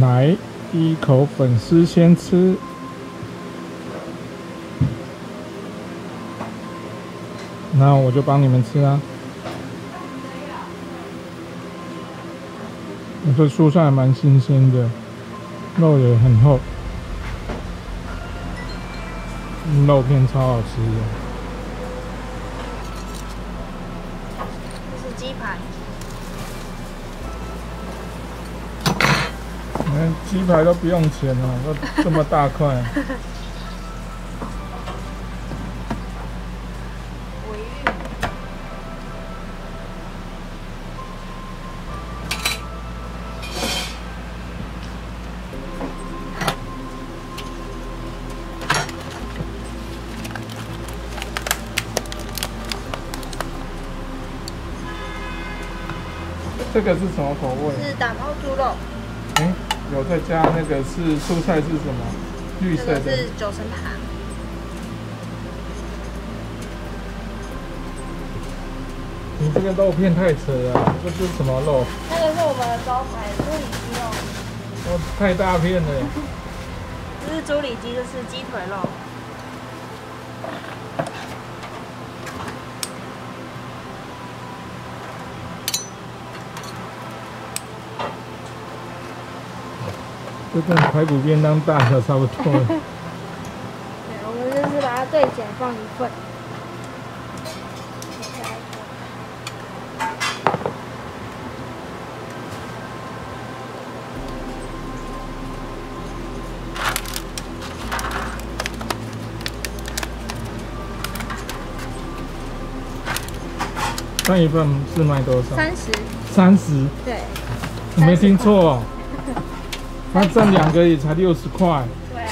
来，第一口粉丝先吃。 那我就帮你们吃啊！这蔬菜还蛮新鲜的，肉也很厚，肉片超好吃的。这是鸡排。鸡排都不用钱了，都这么大块。这个是什么口味？是打抛猪肉。哎，有再加那个是蔬菜是什么？绿色的。这个是九层塔。你这个肉片太扯了，这是什么肉？那个是我们的招牌猪里脊肉。哦，太大片了。这是猪里脊，这是鸡腿肉。 这跟排骨便当大小差不多了。对，我们就是把它对剪放一份。那一份是卖多少？30。30？对。我没听错哦。 它占两个也才60块。对啊。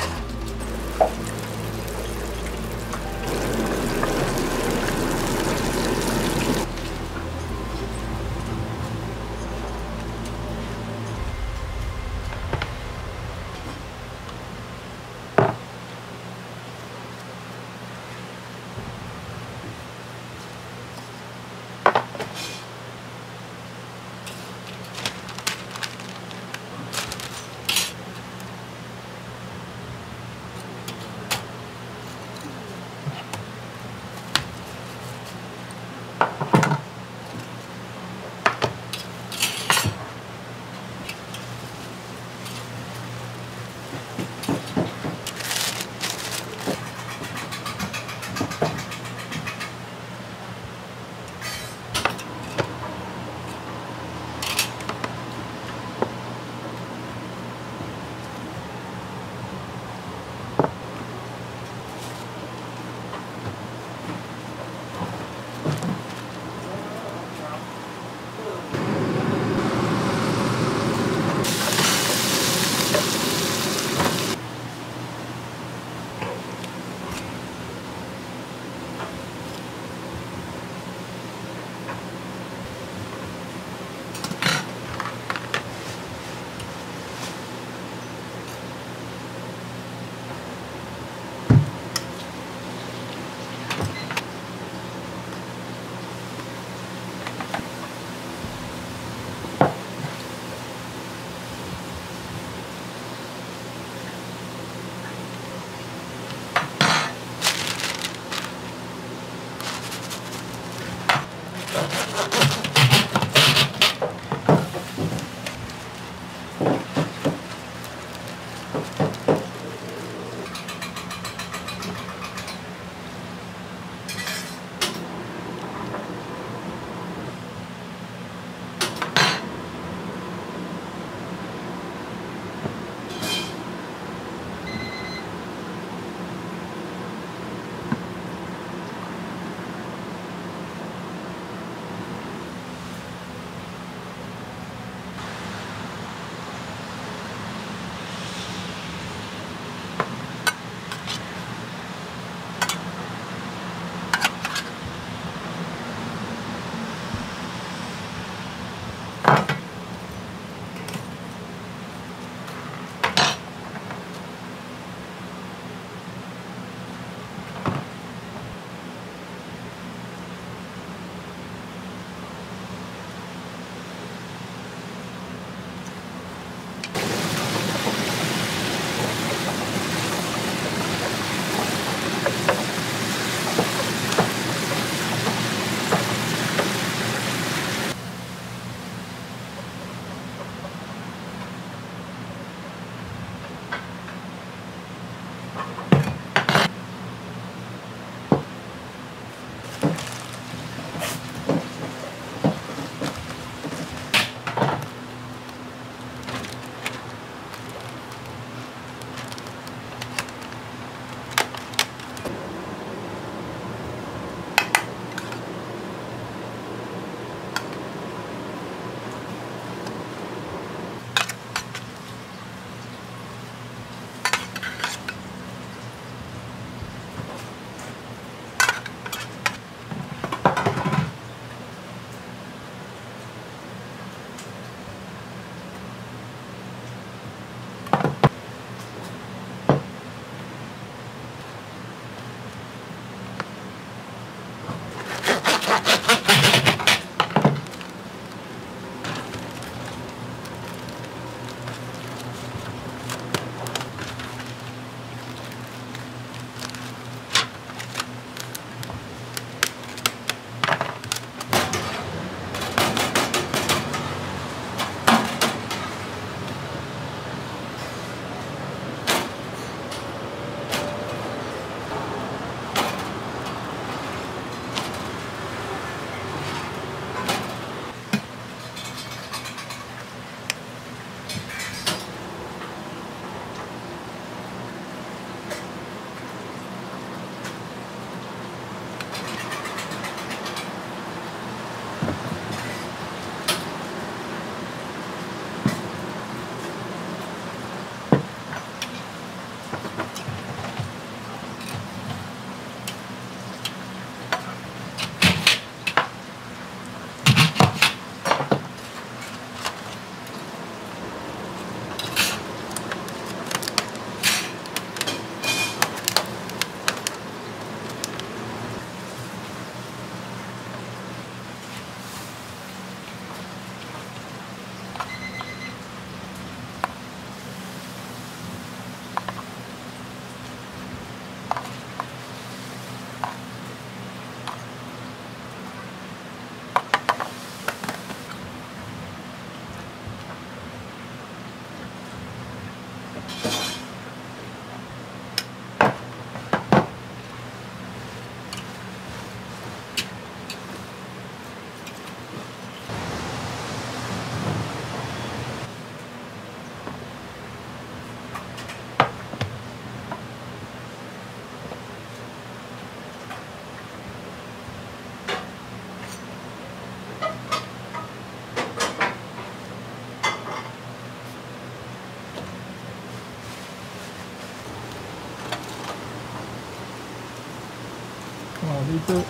这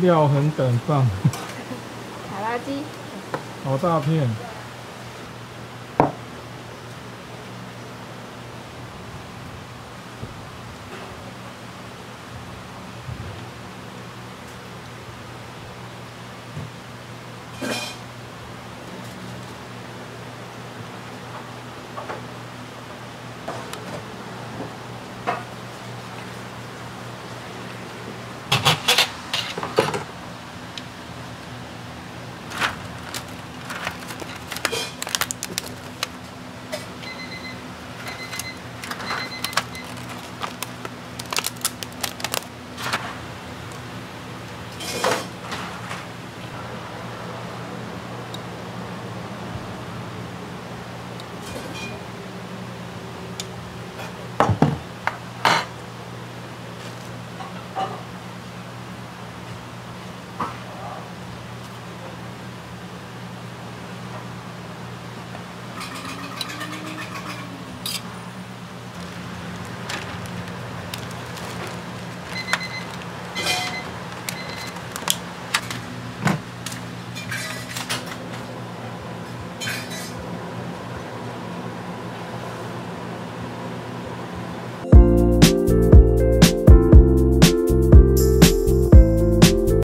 料很敢放，卡拉鸡，好大片。